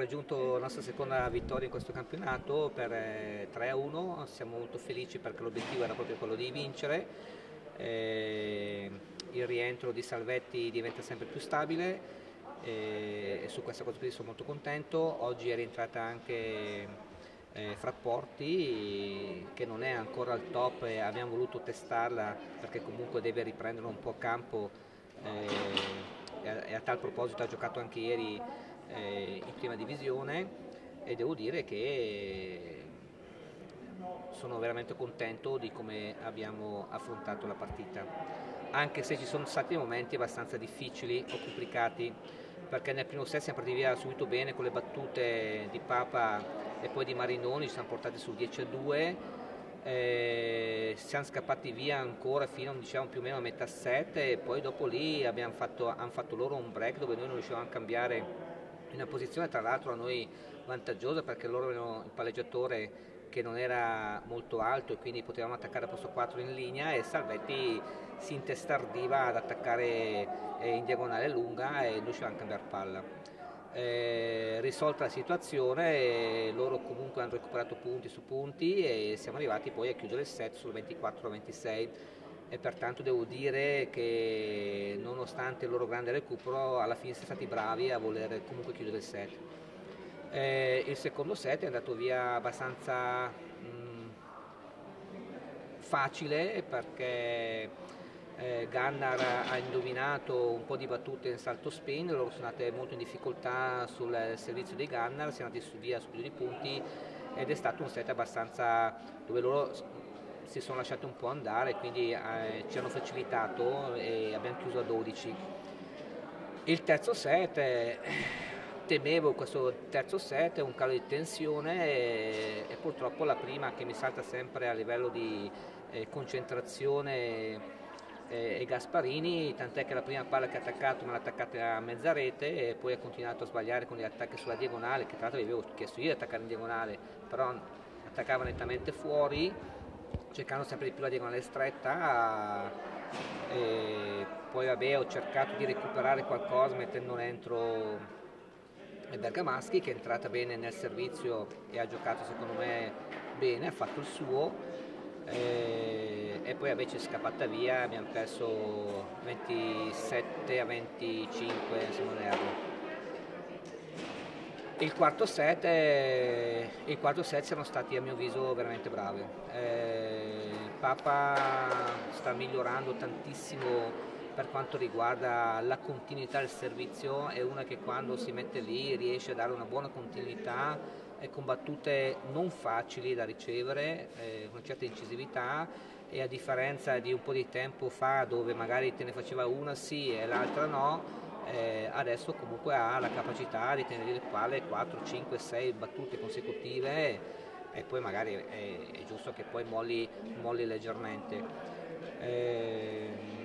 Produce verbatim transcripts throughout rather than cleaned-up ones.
raggiunto la nostra seconda vittoria in questo campionato per tre a uno, siamo molto felici perché l'obiettivo era proprio quello di vincere, e il rientro di Salvetti diventa sempre più stabile e su questa cosa qui sono molto contento. Oggi è rientrata anche Eh, Frapporti, che non è ancora al top, e abbiamo voluto testarla perché comunque deve riprendere un po' campo, eh, e, a, e a tal proposito ha giocato anche ieri eh, in prima divisione e devo dire che sono veramente contento di come abbiamo affrontato la partita, anche se ci sono stati momenti abbastanza difficili o complicati, perché nel primo set siamo partiti via subito bene con le battute di Papa e poi di Marinoni, ci siamo portati sul dieci a due, eh, siamo scappati via ancora fino diciamo, più o meno a metà set e poi dopo lì abbiamo fatto, hanno fatto loro un break dove noi non riuscivamo a cambiare in una posizione tra l'altro a noi vantaggiosa perché loro avevano il palleggiatore che non era molto alto e quindi potevamo attaccare a posto quattro in linea e Salvetti si intestardiva ad attaccare in diagonale lunga e non riuscivamo a cambiare palla. Eh, risolta la situazione, eh, loro comunque hanno recuperato punti su punti e siamo arrivati poi a chiudere il set sul ventiquattro a ventisei e pertanto devo dire che nonostante il loro grande recupero alla fine siamo stati bravi a voler comunque chiudere il set. Eh, il secondo set è andato via abbastanza mh, facile perché Eh, Gunnar ha indovinato un po' di battute in salto spin, loro sono andate molto in difficoltà sul servizio dei Gunnar, siamo andati via su più di punti ed è stato un set abbastanza dove loro si sono lasciati un po' andare, quindi eh, ci hanno facilitato e abbiamo chiuso a dodici. Il terzo set, eh, temevo questo terzo set, un calo di tensione e, e purtroppo la prima che mi salta sempre a livello di eh, concentrazione e Gasparini, tant'è che la prima palla che ha attaccato me l'ha attaccata a mezza rete e poi ha continuato a sbagliare con gli attacchi sulla diagonale, che tra l'altro gli avevo chiesto io di attaccare in diagonale, però attaccava nettamente fuori, cercando sempre di più la diagonale stretta, e poi vabbè ho cercato di recuperare qualcosa mettendo dentro Bergamaschi, che è entrata bene nel servizio e ha giocato secondo me bene, ha fatto il suo. Eh, e poi invece è scappata via, abbiamo perso ventisette a venticinque se non erro. Il quarto set, eh, il quarto set siamo stati a mio avviso veramente bravi. Eh, Papa sta migliorando tantissimo per quanto riguarda la continuità del servizio, è una che quando si mette lì riesce a dare una buona continuità e con battute non facili da ricevere, eh, una certa incisività, e a differenza di un po' di tempo fa dove magari te ne faceva una sì e l'altra no, eh, adesso comunque ha la capacità di tenere le palle quattro, cinque, sei battute consecutive e poi magari è, è giusto che poi molli, molli leggermente. Eh,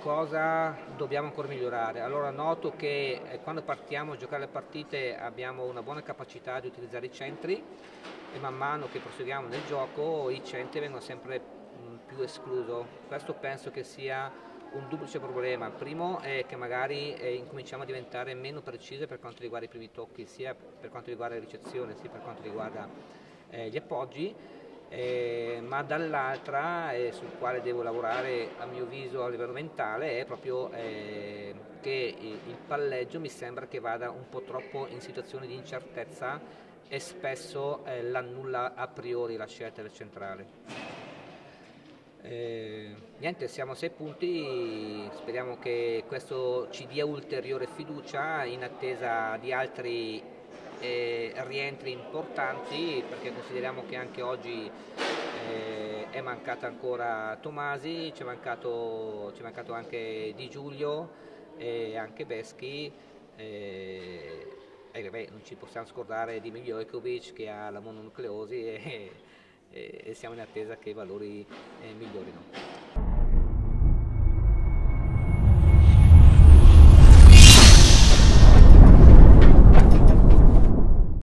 Cosa dobbiamo ancora migliorare? Allora noto che quando partiamo a giocare le partite abbiamo una buona capacità di utilizzare i centri e man mano che proseguiamo nel gioco i centri vengono sempre più escluso. Questo penso che sia un duplice problema. Il primo è che magari eh, incominciamo a diventare meno precisi per quanto riguarda i primi tocchi, sia per quanto riguarda la ricezione sia per quanto riguarda eh, gli appoggi. Eh, ma dall'altra, eh, sul quale devo lavorare a mio avviso a livello mentale, è proprio eh, che il palleggio mi sembra che vada un po' troppo in situazioni di incertezza e spesso eh, l'annulla a priori la scelta del centrale. Eh, niente, siamo a sei punti, speriamo che questo ci dia ulteriore fiducia in attesa di altri E rientri importanti, perché consideriamo che anche oggi eh, è mancata ancora Tomasi, ci è mancato, ci è mancato anche Di Giulio e anche Beschi, e, e beh, non ci possiamo scordare di Miljkovic che ha la mononucleosi e, e, e siamo in attesa che i valori eh, migliorino.